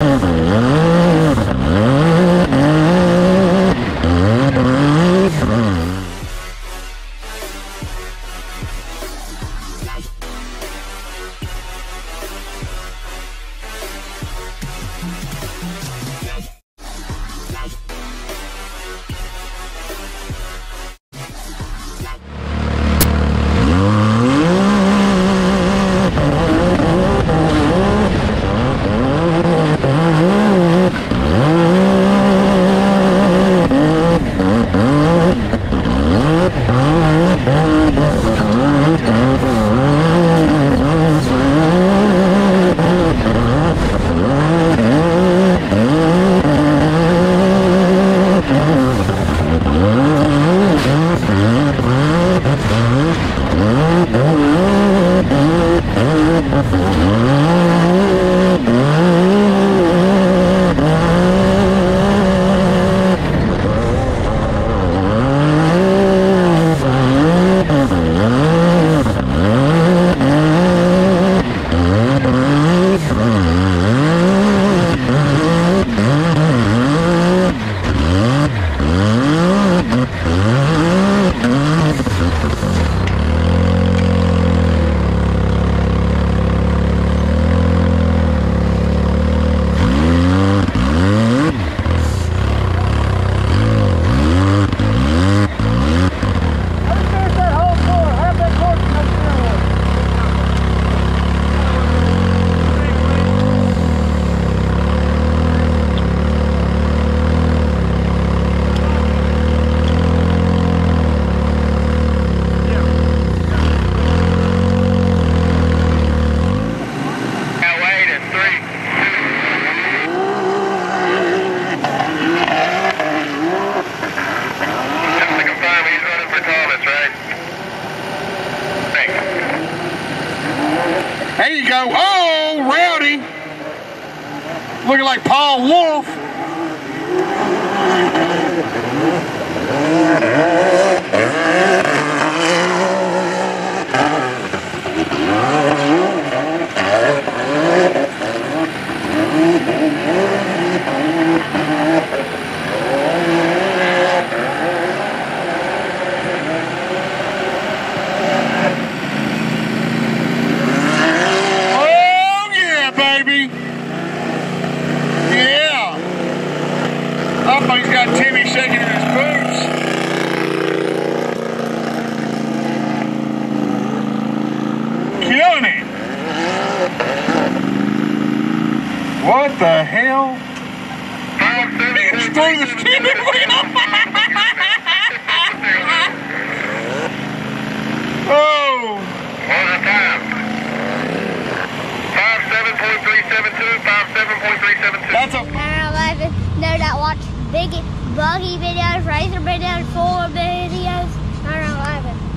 There you go. Oh, Rowdy. Looking like Paul Wolf. Somebody's got Timmy shaking in his boots. Killing it. What the hell? Oh. What a time. 57.372, 57.372. That's a power 11. No, that watch. Big buggy videos, razor videos, full videos, 911.